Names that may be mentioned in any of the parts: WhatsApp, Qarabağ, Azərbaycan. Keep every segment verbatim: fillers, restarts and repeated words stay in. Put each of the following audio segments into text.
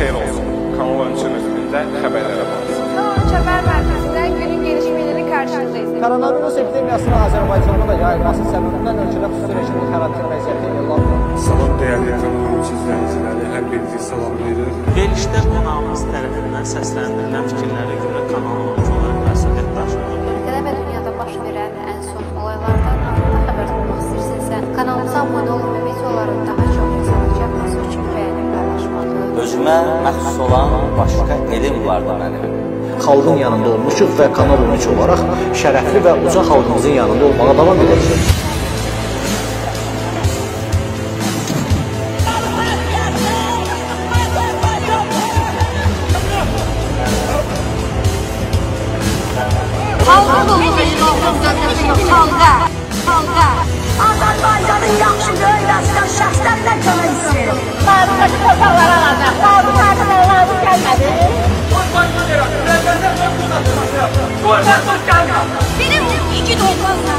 seyir olsun. Kanal on üç mezunundan haberlere bakın. Kanal on üç haber merkezinden günün gelişmeleri karşınızdayız. Koronavirus epidemiyasının Azərbaycanda da yayılması səbəbindən ölkədə xüsusi rejimli karantin vəziyyəti elan olundu. Salam dəyərli kanalımız izləyiciləri, hər birinizi salamlayırıq. Verilişdə kanalımız tərəfindən səsləndirilən fikirlərə görə kanal on üç olaraq məsuliyyət daşıyır. Ölkədə və dünyada baş verən ən son olaylardan haqqında xəbər olmaq istəyirsinizsə, kanalımıza abunə olun və video olaraq daha çox insanlıca yapması üçün bəyənə paylaşmalıdır. Özümə məxsus olan başqa elim vardır mənim. Xalqın yanında olmuşuq və kanal on üç olaraq şərəfli və uca xalqımızın yanında olmağa davam edəcəyik. Halka dolu meydanımız dövlətinin halqa, halqa. Azərbaycanın yaxşı böyüləsinə şəxslərlə kömək istəyir. Tarıqdaki totallara alacaq. Tarıqdaki totallara gəlmədi. Qorxanma verəm, rəqəzə qorxanma. Qorxanma gəlmədi. Benim iki dolmazla.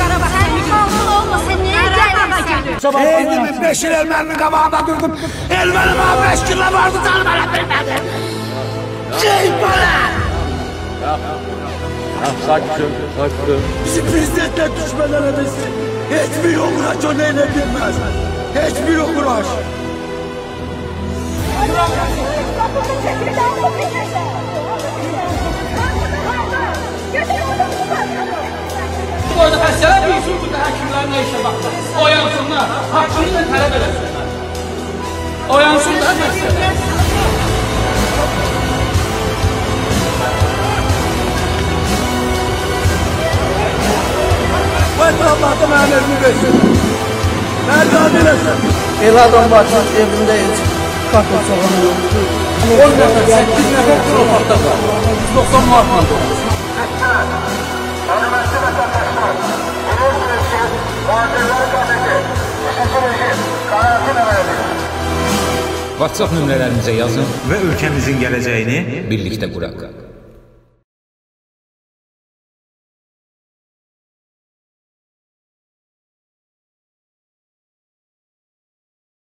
Qarabağ, halqın olmasın, niyə gəlməmə gəlir? Eydim, beş il elməlinin qabağında durdum. Elmənim abi, beş günlə vardı, canım ələ bilmədi. Şeypələ! Sakin, sakin. Bizi prizdetle düşmelerimiz, hiçbir uğraş o neyle bilmez. Hiçbir uğraş. Bu arada mesela bir yüzün burada hakimlerine işe baktı. O yansınlar, hakimini de talep edesinler. O yansınlar mesela. Allah'tan amelini versin. Merdan dilesin. Eladan başlat evimdeyiz. Kalkın soğanı. on nefes, sekiz nefes kropakta var. doksan markla doğmuş. Önümüzde vatandaşlar. Görürsünüz ki, vadeler kabili. İşitirici, karantina verdi. WhatsApp nömrələrimizə yazın və ölkəmizin gələcəyini birlikdə quraq.